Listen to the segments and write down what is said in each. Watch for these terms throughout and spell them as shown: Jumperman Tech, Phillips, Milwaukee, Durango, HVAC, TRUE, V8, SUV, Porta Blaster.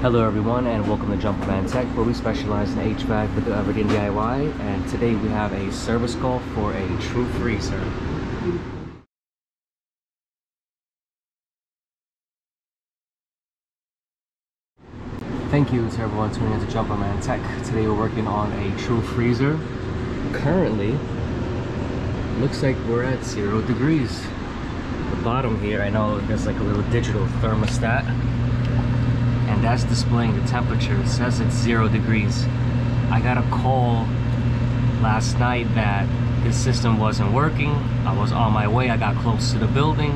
Hello everyone and welcome to Jumperman Tech, where we specialize in HVAC with everything DIY, and today we have a service call for a TRUE freezer. Thank you to everyone tuning in to Jumperman Tech. Today we're working on a TRUE freezer. Currently, looks like we're at 0 degrees. The bottom here, I know there's like a little digital thermostat, and that's displaying the temperature. It says it's 0 degrees. I got a call last night that this system wasn't working. I was on my way, I got close to the building,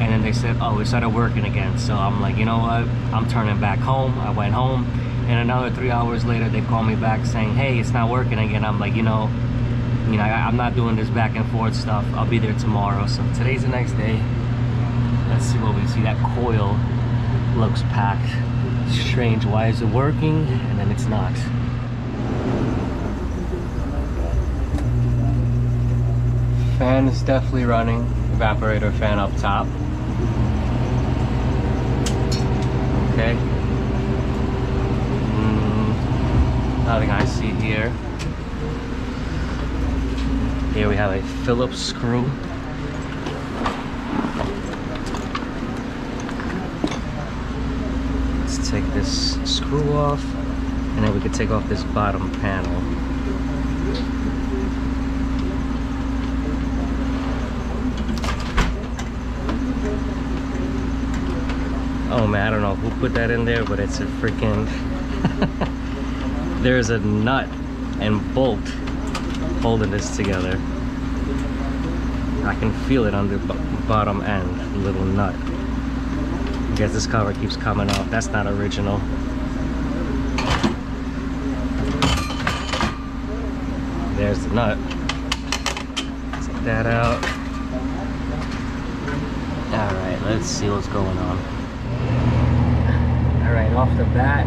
and then they said, oh, it started working again. So I'm like, you know what, I'm turning back home. I went home, and another 3 hours later they called me back saying, hey, it's not working again. I'm like, you know, I'm not doing this back and forth stuff. I'll be there tomorrow. So today's the next day. Let's see what we see. That coil looks packed. Strange, why is it working and then it's not? Fan is definitely running, evaporator fan up top. Okay. Nothing I see here. Here we have a Phillips screw. Take this screw off, and then we can take off this bottom panel. Oh man, I don't know who put that in there, but it's a freaking there's a nut and bolt holding this together. I can feel it on the bottom end, little nut. I guess this cover keeps coming off. That's not original. There's the nut. Take that out. Alright, let's see what's going on. Alright, off the bat,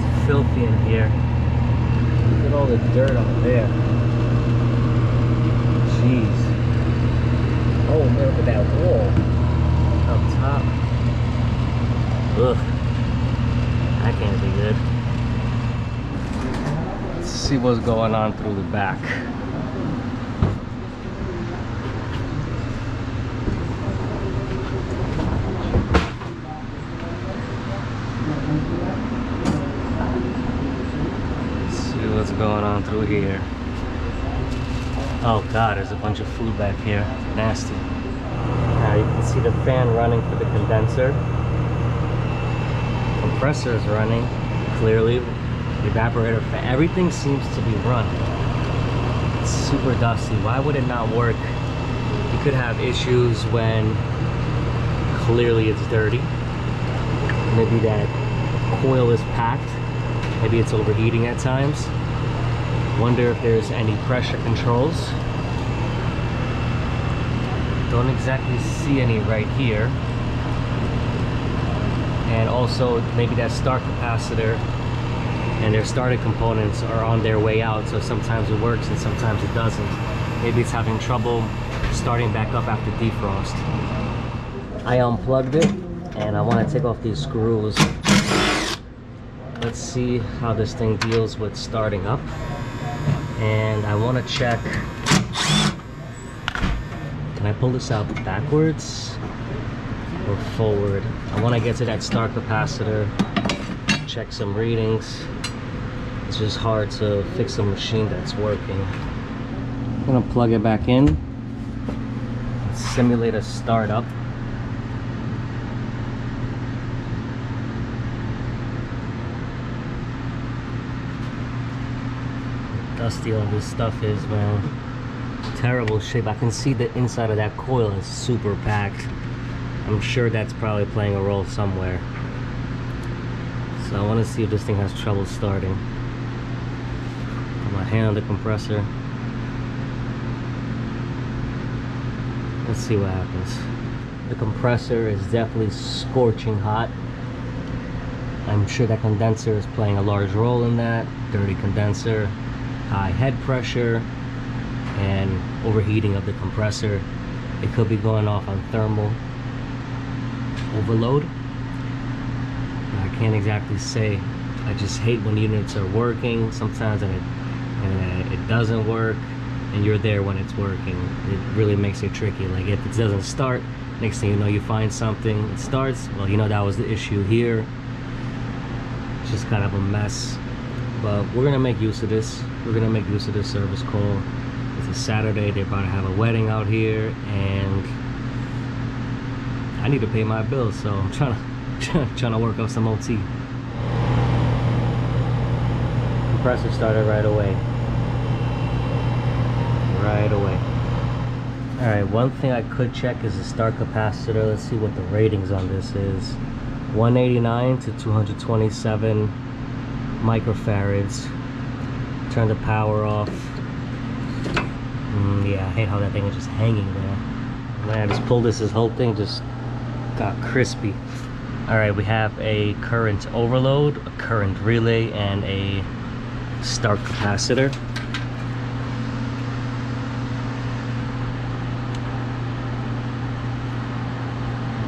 it's filthy in here. Look at all the dirt on there. Jeez. Oh man, look at that wall up top. Ugh, that can't be good. Let's see what's going on through the back. Let's see what's going on through here. Oh god, there's a bunch of food back here. Nasty. You can see the fan running for the condenser. Compressor is running, clearly. The evaporator fan, everything seems to be running. It's super dusty. Why would it not work? You could have issues when clearly it's dirty. Maybe that coil is packed. Maybe it's overheating at times. Wonder if there's any pressure controls. Don't exactly see any right here. And also maybe that start capacitor and their starter components are on their way out, so sometimes it works and sometimes it doesn't. Maybe it's having trouble starting back up after defrost. I unplugged it and I want to take off these screws. Let's see how this thing deals with starting up. And I want to check, can I pull this out backwards or forward? I want to get to that start capacitor, check some readings. It's just hard to fix a machine that's working. I'm gonna plug it back in, simulate a startup. Dusty all this stuff is, man. Terrible shape. I can see the inside of that coil is super packed. I'm sure that's probably playing a role somewhere. So I want to see if this thing has trouble starting. Put my hand on the compressor. Let's see what happens. The compressor is definitely scorching hot. I'm sure that condenser is playing a large role in that. Dirty condenser, high head pressure, and overheating of the compressor. It could be going off on thermal overload. I can't exactly say. I just hate when units are working sometimes and it doesn't work, and you're there when it's working. It really makes it tricky. Like if it doesn't start, next thing you know you find something, it starts, well, you know, that was the issue here. It's just kind of a mess. But we're gonna make use of this. We're gonna make use of this service call. It's a Saturday, they're about to have a wedding out here, and I need to pay my bills, so I'm trying to work up some OT. Compressor started right away. Alright, one thing I could check is the start capacitor. Let's see what the ratings on this is. 189 to 227 microfarads. Turn the power off. Yeah, I hate how that thing is just hanging there. Man, I just pulled this whole thing just got crispy. Alright, we have a current overload, a current relay, and a start capacitor.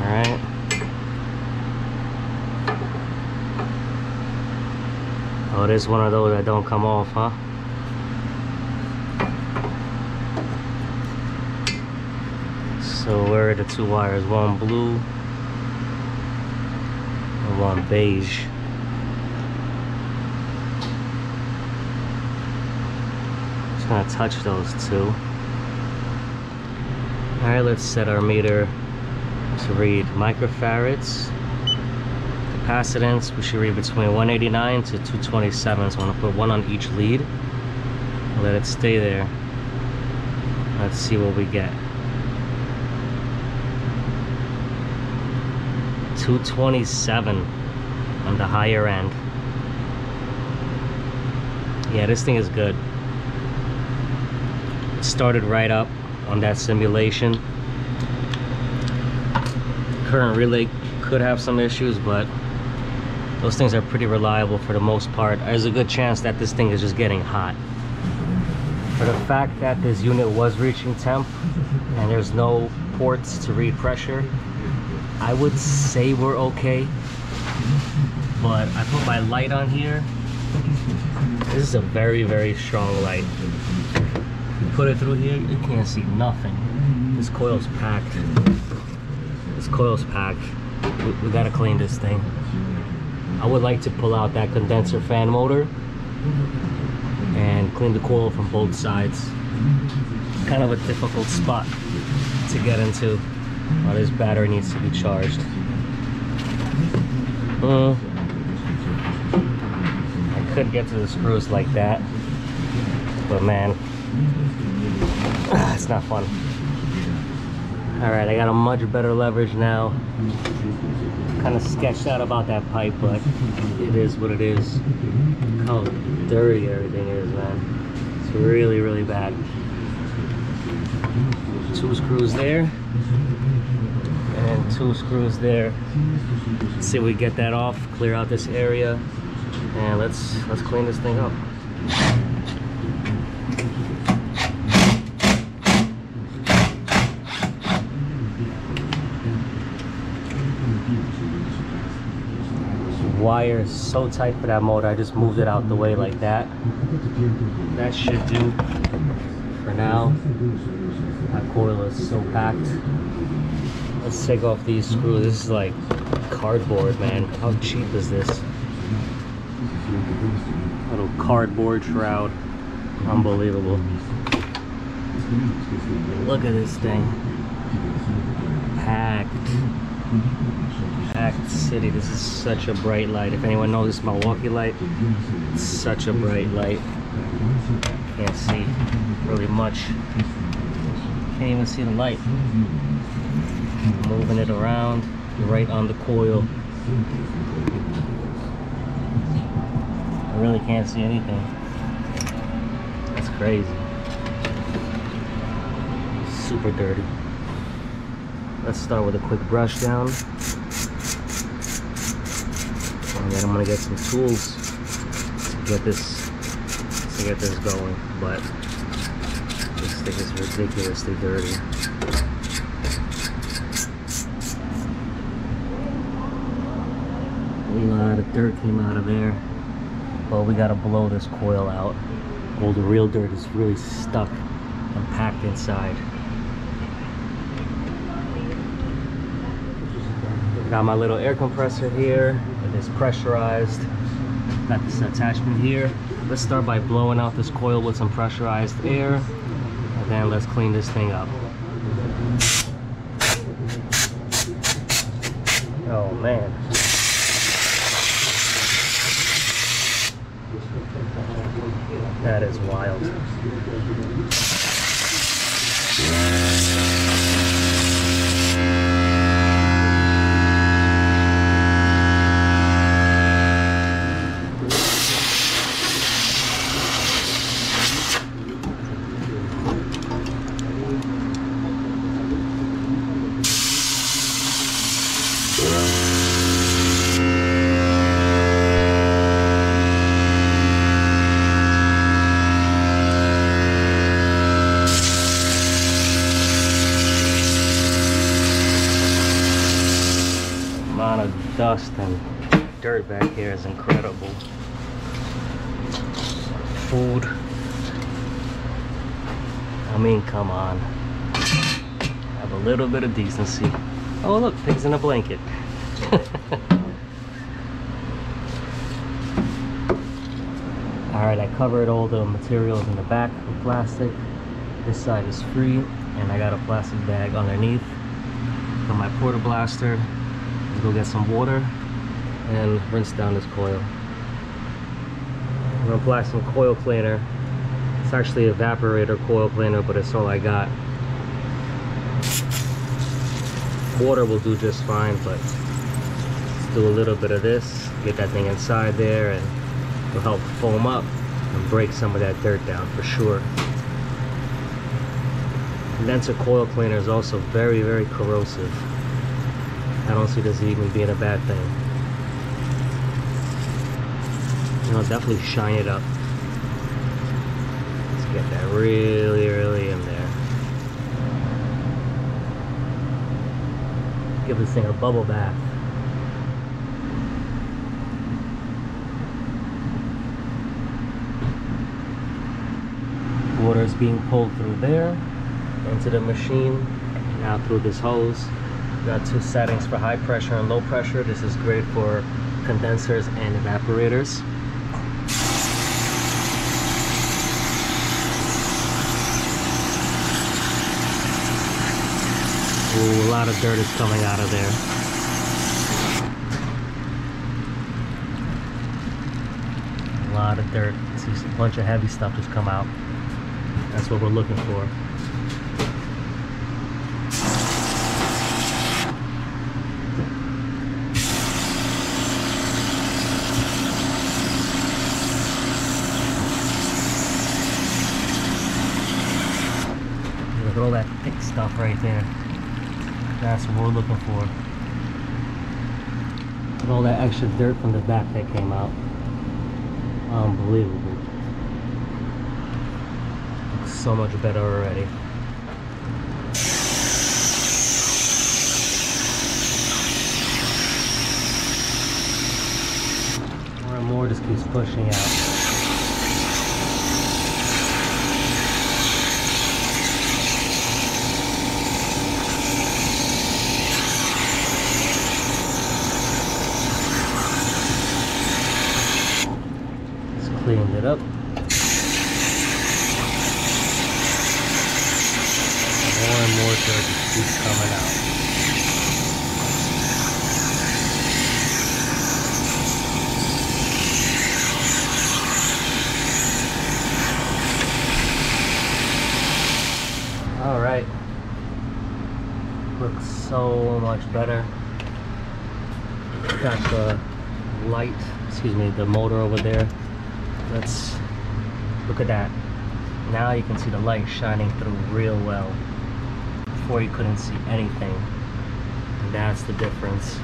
Alright. Oh, it is one of those that don't come off, huh? So where are the two wires? One blue. One beige. Just gonna touch those two. Alright, let's set our meter to read microfarads. Capacitance, we should read between 189 to 227. So I'm gonna put one on each lead. Let it stay there. Let's see what we get. 227 on the higher end. Yeah, this thing is good. It started right up on that simulation. Current relay could have some issues, but those things are pretty reliable for the most part. There's a good chance that this thing is just getting hot. For the fact that this unit was reaching temp and there's no ports to read pressure, I would say we're okay, but I put my light on here. This is a very, very strong light. You put it through here, you can't see nothing. This coil's packed. This coil's packed. We gotta clean this thing. I would like to pull out that condenser fan motor and clean the coil from both sides. Kind of a difficult spot to get into. Well, this battery needs to be charged. I could get to the screws like that, but man, it's not fun. Alright, I got a much better leverage now. Kind of sketched out about that pipe, but it is what it is. Look how dirty everything is, man. It's really, really bad. Two screws there. And two screws there. Let's see if we get that off, clear out this area, and let's clean this thing up. Wire is so tight for that motor, I just moved it out the way like that. That should do for now. That coil is so packed. Let's take off these screws. This is like cardboard, man. How cheap is this? Little cardboard shroud. Unbelievable. Look at this thing. Packed. Packed city. This is such a bright light. If anyone knows this Milwaukee light, it's such a bright light. Can't see really much. Can't even see the light. Moving it around right on the coil. I really can't see anything. That's crazy. Super dirty. Let's start with a quick brush down. And then I'm gonna get some tools to get this going. But this thing is ridiculously dirty. a lot of dirt came out of there. Well, we gotta blow this coil out. All the real dirt is really stuck and packed inside. Got my little air compressor here. It is pressurized. Got this attachment here. Let's start by blowing out this coil with some pressurized air, and then let's clean this thing up. Oh man. That is wild. Dust and dirt back here is incredible. Food. I mean, come on. Have a little bit of decency. Oh, look, pigs in a blanket. Alright, I covered all the materials in the back with plastic. This side is free, and I got a plastic bag underneath for my Porta Blaster. Go get some water and rinse down this coil. I'm gonna apply some coil cleaner. It's actually evaporator coil cleaner, but it's all I got. Water will do just fine, but let's do a little bit of this, get that thing inside there, and it'll help foam up and break some of that dirt down for sure. Condenser coil cleaner is also very, very corrosive. I don't see this even being a bad thing. I'll definitely shine it up. Let's get that really, really in there. Give this thing a bubble bath. Water is being pulled through there, into the machine, and out through this hose. Got two settings for high pressure and low pressure. This is great for condensers and evaporators. Ooh, a lot of dirt is coming out of there. A lot of dirt. See, a bunch of heavy stuff just come out. That's what we're looking for. All that thick stuff right there. That's what we're looking for. And all that extra dirt from the back that came out. Unbelievable. Looks so much better already. More and more just keeps pushing out. Cleaned it up. More and more dirt keeps coming out. Alright. Looks so much better. Got the light, excuse me, the motor over there. Let's look at that. Now you can see the light shining through real well. Before you couldn't see anything. And that's the difference.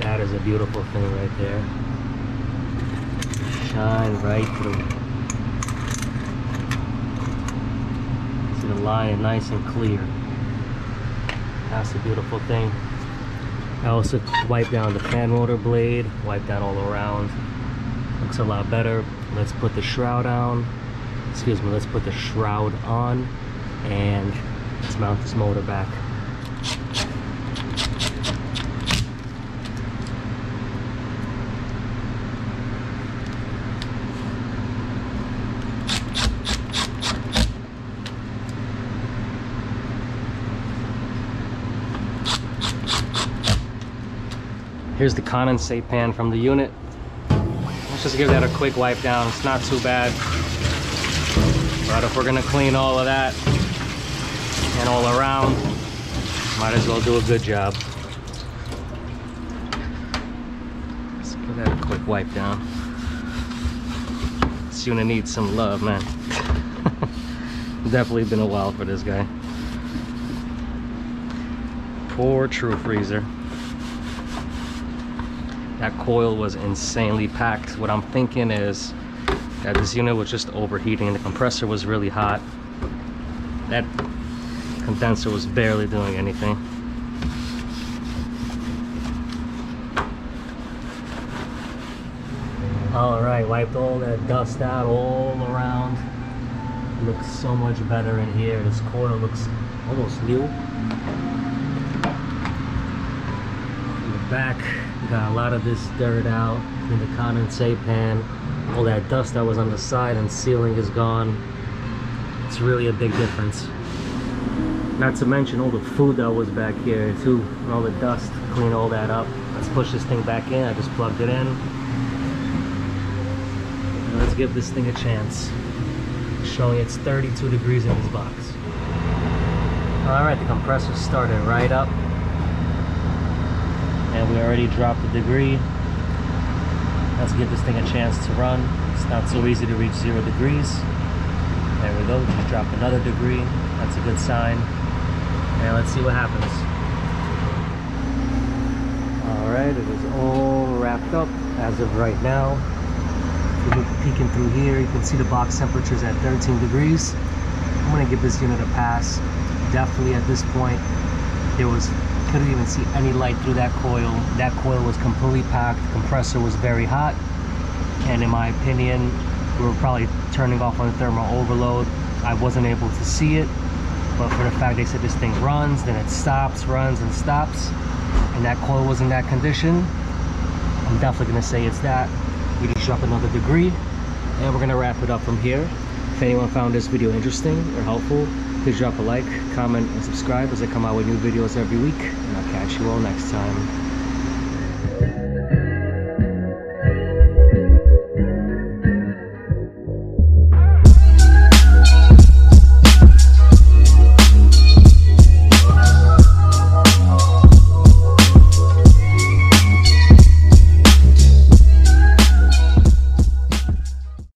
That is a beautiful thing right there. Shine right through. See the line nice and clear. That's a beautiful thing. I also wiped down the fan rotor blade, wiped down all around. Looks a lot better. Let's put the shroud on. Excuse me, let's put the shroud on and let's mount this motor back. Here's the condensate pan from the unit. Let's just give that a quick wipe down. It's not too bad. But if we're gonna clean all of that and all around, might as well do a good job. Let's give that a quick wipe down. This unit needs some love, man. Definitely been a while for this guy. Poor True Freezer. That coil was insanely packed. What I'm thinking is that this unit was just overheating. The compressor was really hot. That condenser was barely doing anything. All right, wiped all that dust out all around. It looks so much better in here. This coil looks almost new. In the back, got a lot of this dirt out in the condensate pan. All that dust that was on the side and ceiling is gone. It's really a big difference. Not to mention all the food that was back here too, and all the dust. Clean all that up. Let's push this thing back in. I just plugged it in. And let's give this thing a chance. Showing it's 32 degrees in this box. All right, the compressor started right up. And we already dropped a degree. Let's give this thing a chance to run. It's not so easy to reach 0 degrees. There we go, just dropped another degree. That's a good sign. And let's see what happens. All right, it is all wrapped up as of right now. If you look peeking through here, you can see the box temperature's at 13 degrees. I'm gonna give this unit a pass. Definitely at this point, there was couldn't even see any light through that coil. That coil was completely packed. Compressor was very hot, and in my opinion we were probably turning off on thermal overload. I wasn't able to see it, but for the fact they said this thing runs, then it stops, runs and stops, and that coil was in that condition, I'm definitely gonna say it's that. We just dropped another degree and we're gonna wrap it up from here. If anyone found this video interesting or helpful, please drop a like, comment, and subscribe as I come out with new videos every week, and I'll catch you all next time.